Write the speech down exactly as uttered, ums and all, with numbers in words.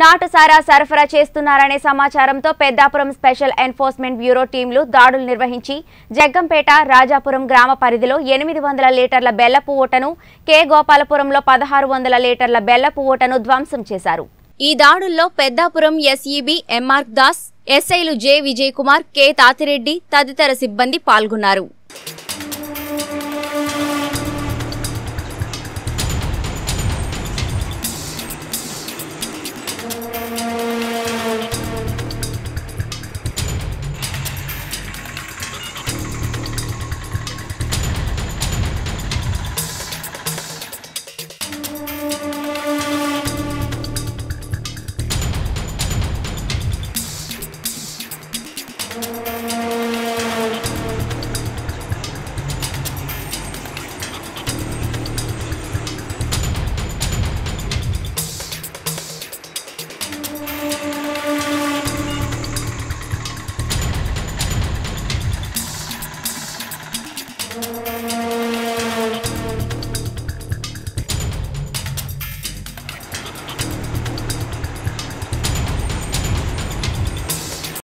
నాటసారా సరఫరా చేస్తున్నారనే సమాచారంతో పెద్దాపురం స్పెషల్ ఎన్ఫోర్స్‌మెంట్ బ్యూరో టీంలు దాడులు నిర్వహించి జగ్గంపేట రాజాపురం గ్రామ పరిధిలో ఎనిమిది వందల లీటర్ల బెల్లపు ఓటను కే గోపాలపురంలో పదహారు వందల లీటర్ల బెల్లపు ఓటను ధ్వంసం చేశారు। ఈ దాడుల్లో పెద్దాపురం ఎస్ఈబి ఎంఆర్ దాస్ ఎస్ఐలు జే విజయ్ కుమార్ కే తాతిరెడ్డి తదితర సిబ్బంది పాల్గొన్నారు।